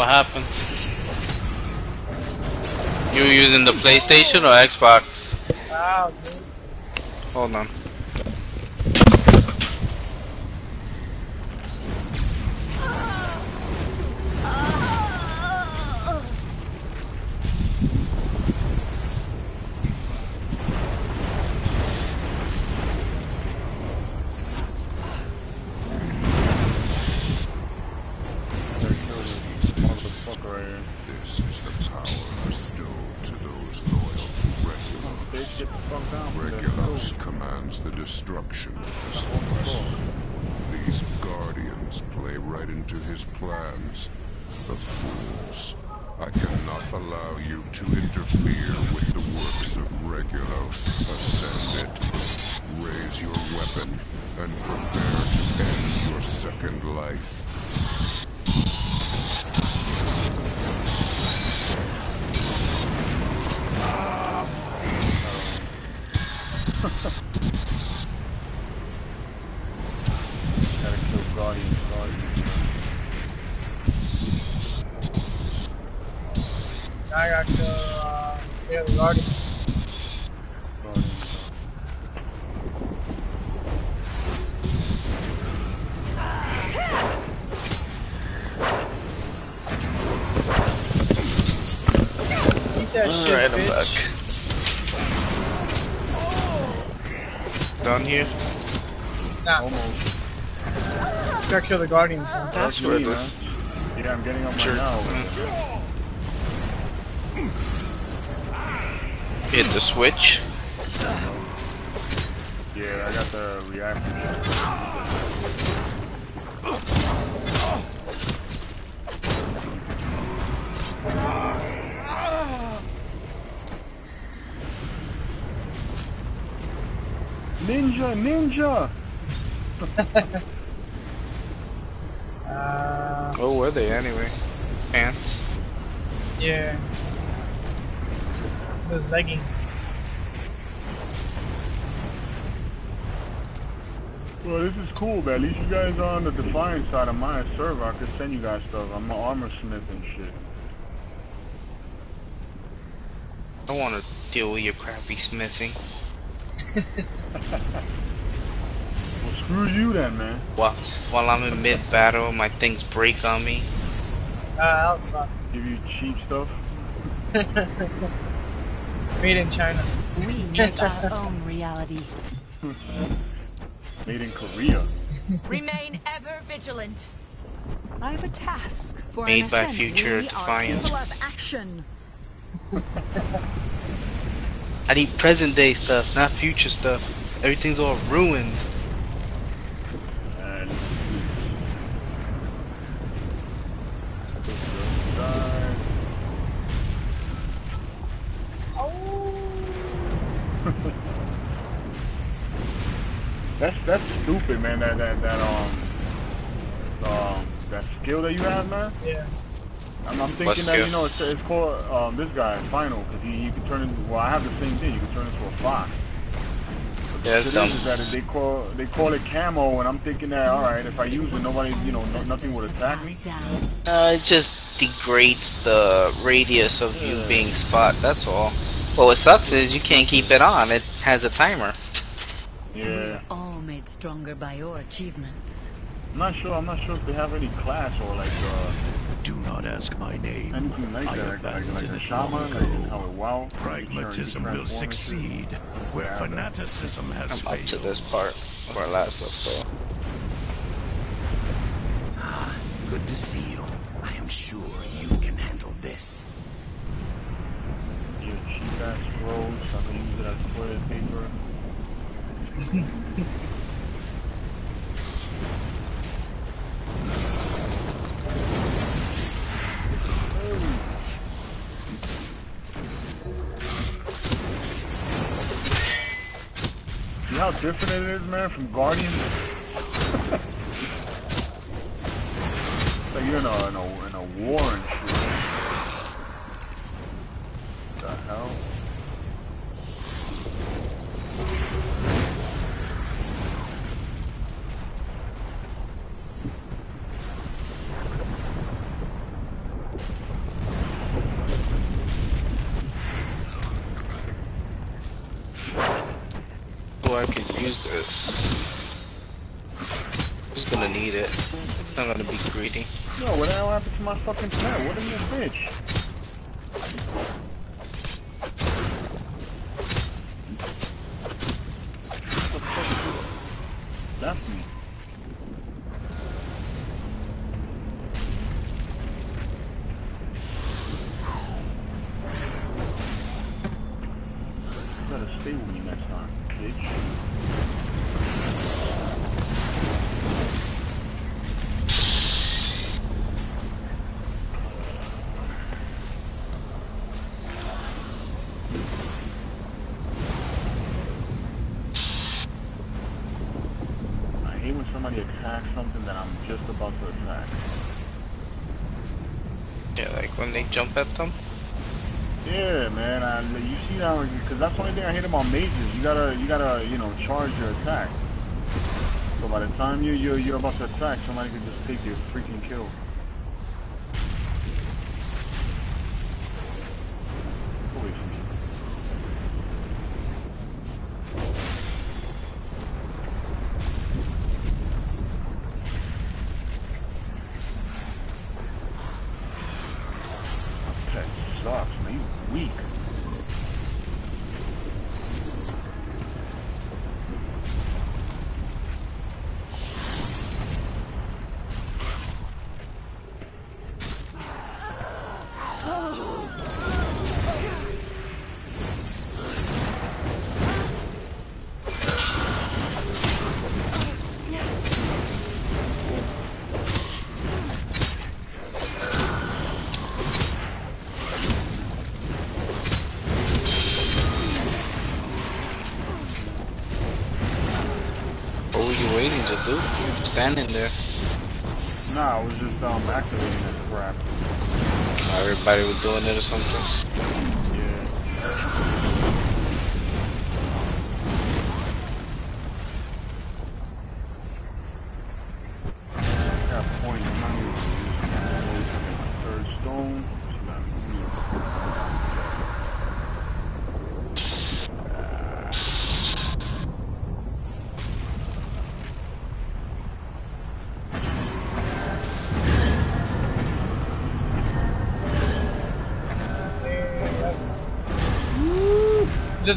what happened. You using the PlayStation or Xbox? Wow, dude. Hold on. Regulus commands the destruction of this place. These guardians play right into his plans. The fools. I cannot allow you to interfere with the works of Regulus. Ascend it. Raise your weapon and prepare to end your second life. I got to yeah, the Guardians. Eat that shit, right, bitch. I'm back. Done here? Nah. Almost. Gotta kill the Guardians. Huh? That's where it is. Yeah, I'm getting up right now. But... Hit the switch. Yeah, I got the reactor. Ninja! Oh, were they anyway? Ants? Yeah. Those leggings. Well, this is cool, but at least you guys are on the Defiant side of my server. I could send you guys stuff. I'm an armorsmith and shit. I want to deal with your crappy smithing. Well, screw you then, man. While I'm in mid-battle, my things break on me. I'll suck. Give you cheap stuff? Made in China. We make our own reality. Made in Korea. Remain ever vigilant. I have a task for an ascent. Made by future Defiant. We are people of action. I need present day stuff, not future stuff. Everything's all ruined. That's stupid, man. That skill that you have, man. Yeah. I'm thinking that, you know, it's called this guy Final, because you can turn into. Well, I have the same thing. You can turn into a fox. Yeah, that's dumb. Is that they call it camo, and I'm thinking that all right, if I use it, nobody, you know, nothing would attack me. It just degrades the radius of you being spot. That's all. But what sucks is you can't keep it on. It has a timer. Yeah. All made stronger by your achievements. I'm not sure if they have any class or like do not ask my name. Like I that, like a shaman, like wow. Pragmatism will succeed where fanaticism has failed. Up to this part of our last level. Good to see you. I am sure you can handle this. Your cheap ass rolls, I can use it as toilet paper. See how different it is, man, from Guardian? It's like you're in a war and shit. What the hell? so I can use this. I'm just gonna need it. I'm not gonna be greedy. No, what the hell happened to my fucking pet? What in your bitch? Left me. You better stay with me next time, bitch. Somebody attack something that I'm just about to attack. Yeah, like when they jump at them? Yeah, man, you see that, because that's the only thing I hate about mages. You gotta, you know, charge your attack. So by the time you're about to attack, somebody could just take your freaking kill. Dude, you're standing there. Nah, I was just activating that crap. Everybody was doing it or something. Yeah. I got a point. I'm not even using that. I'm always having my third stone.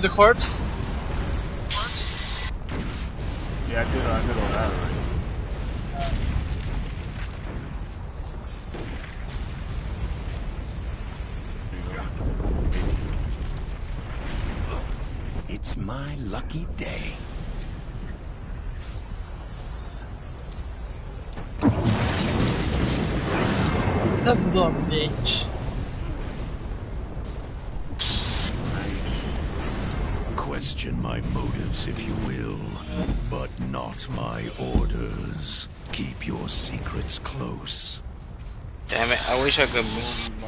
The corpse? Corpse? Yeah, I did all that already. It's my lucky day. That was a bitch. Question my motives, if you will, but not my orders. Keep your secrets close. Damn it, I wish I could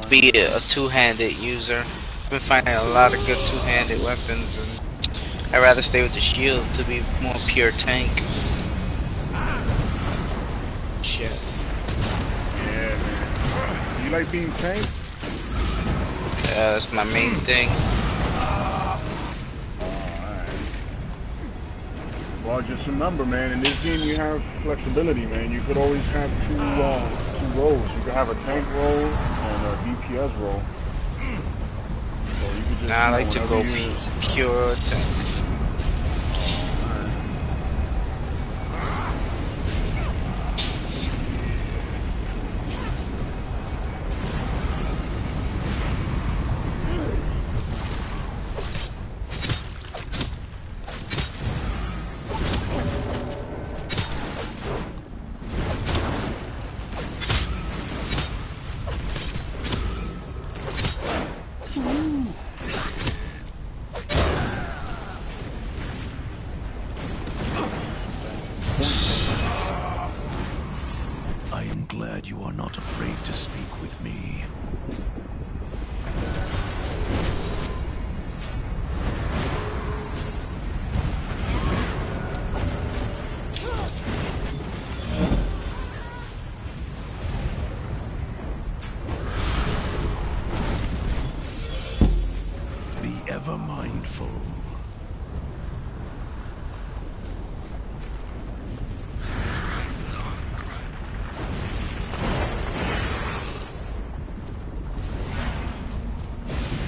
be a two-handed user. I've been finding a lot of good two-handed weapons, and I'd rather stay with the shield to be more pure tank. Shit. Yeah, man. You like being tank? Yeah, that's my main thing. Well, just remember, man, in this game you have flexibility, man. You could always have two roles. You could have a tank role and a DPS role. So you could just, I like to go pure tank.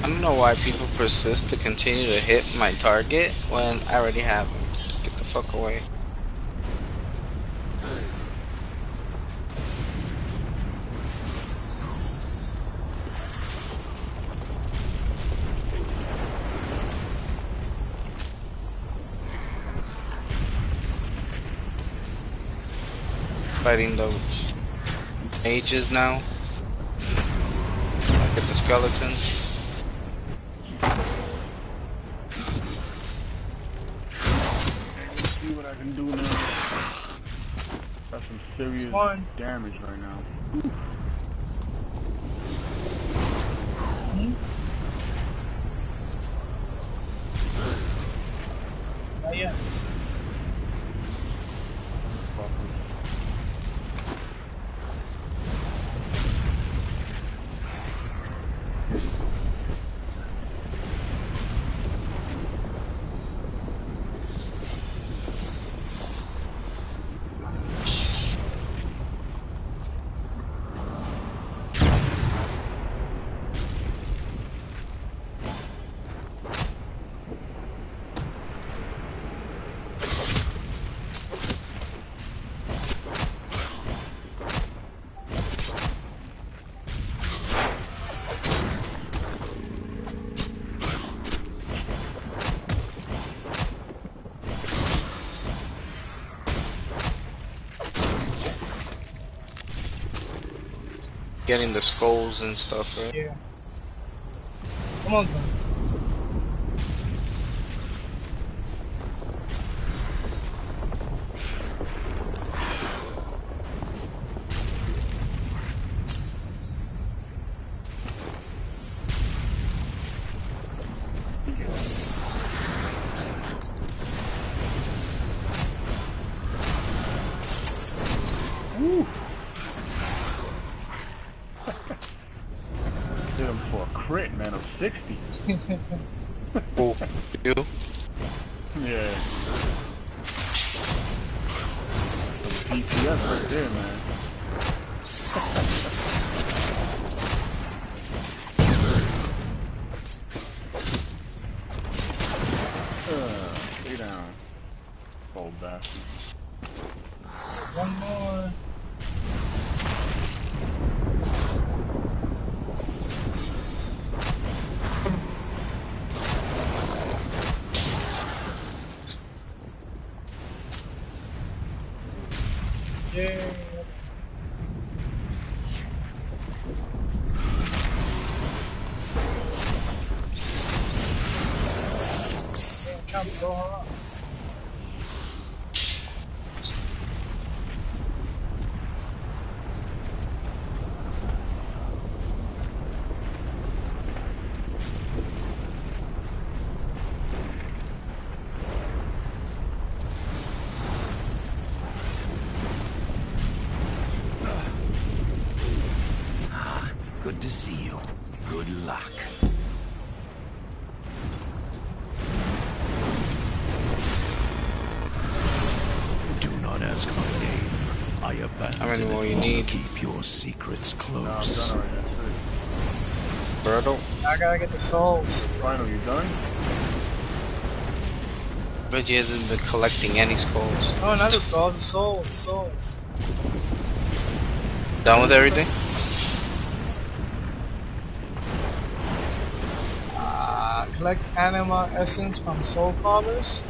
I don't know why people persist to continue to hit my target when I already have them. Get the fuck away. Fighting the mages now. Look at the skeletons. See what I can do now. That's some serious damage right now. Oh yeah. Getting the skulls and stuff, right? Yeah. Come on, son. Good to see you. Good luck. Do not ask my name. I abandon you. Keep your secrets close. No, I'm done. I gotta get the souls. Rhino, you done? Reggie hasn't been collecting any skulls. Oh, not the skulls, the souls, Done with everything? Collect anima essence from soul fathers.